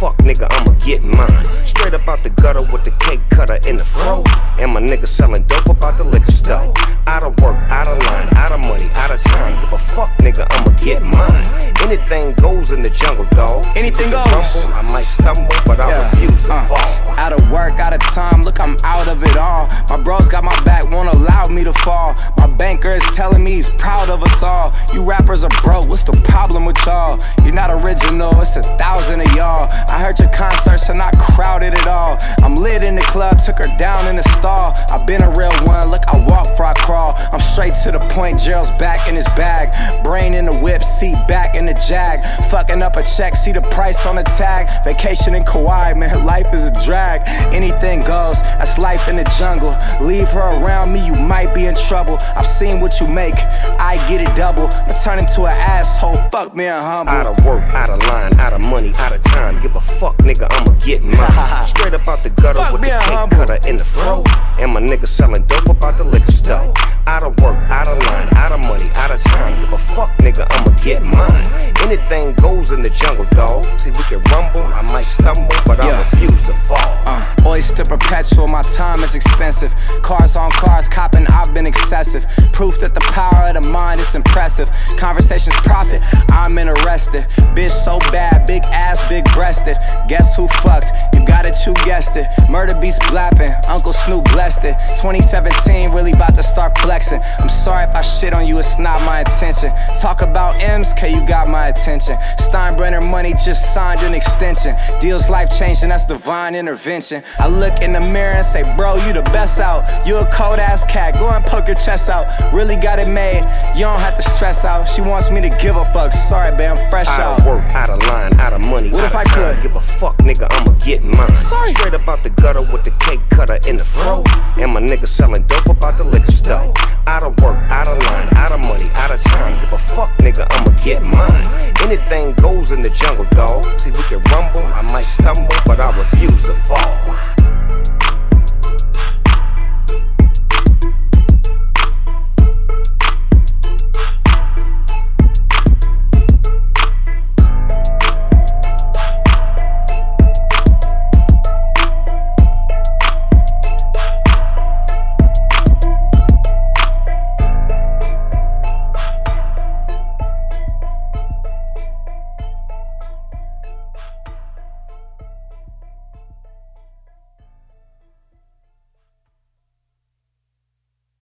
fuck nigga, I'ma get mine. Straight up out the gutter with the cake cutter in the fro. And my nigga selling dope about the liquor store. Out of work, out of line, out of money, out of time. Give a fuck nigga, I'ma get mine. Anything goes in the jungle, dog. Anything goes. I might stumble, but I refuse to fall. Out of work, out of time, look, I'm out of it all. My bros got my back, won't allow me to fall. My banker is telling me he's proud of us all. You rappers are broke, what's the problem with y'all? You're not original, it's 1,000 of y'all. I heard your concerts are not crowded at all. I'm lit in the club, took her down in the stall. I've been a real one, look, I walk before I crawl. I'm straight to the point, Gerald's back in his bag. Brain in the whip, seat back in the jag. Fucking up a check, see the price on the tag. Vacation in Kauai, man, life is a drag. Anything goes, that's life in the jungle. Leave her around me, you might be in trouble. I've seen what you make, I get it double. I turn him to an asshole, fuck me and humble. Out of work, out of line, out of money, out of time. Give a fuck nigga, I'ma get mine. Straight up out the gutter with the cake cutter in the fro. And my nigga selling dope about the liquor store. Out of work, out of line, out of money, out of time. Give a fuck nigga, I'ma get mine. Anything goes in the jungle, dog. See, we can rumble, I might stumble, but I refuse to fall. Oyster perpetual, my time is expensive. Cars on cars, copping, I've been excessive. Proof that the power of the mind is impressive. Conversations profit, I'm interested. Bitch so bad, big ass, big breasted. Guess who fucked? You got it, you guessed it. Murder beast blapping, Uncle Snoop blessed it. 2017, really about to start flexing. I'm sorry if I shit on you, it's not my intention. Talk about M's, K, you got my attention. Steinbrenner money just signed an extension. Deals life changing, that's divine intervention. I look in the mirror and say, bro, you the best out. You a cold ass cat, go and poke your chest out. Really got it made, you don't have to stress out. She wants me to give a fuck, sorry babe, I'm fresh out. Out of work, out of line, out of money, what if I could? Give a fuck nigga, I'ma get mine. Straight up out the gutter with the cake cutter in the fro. And my nigga selling dope about the liquor store. Out of work, out of line, out of money, out of time. Give a fuck nigga, I'ma get mine. Anything goes in the jungle, dog. See, we can rumble, I might stumble, but I refuse to fall.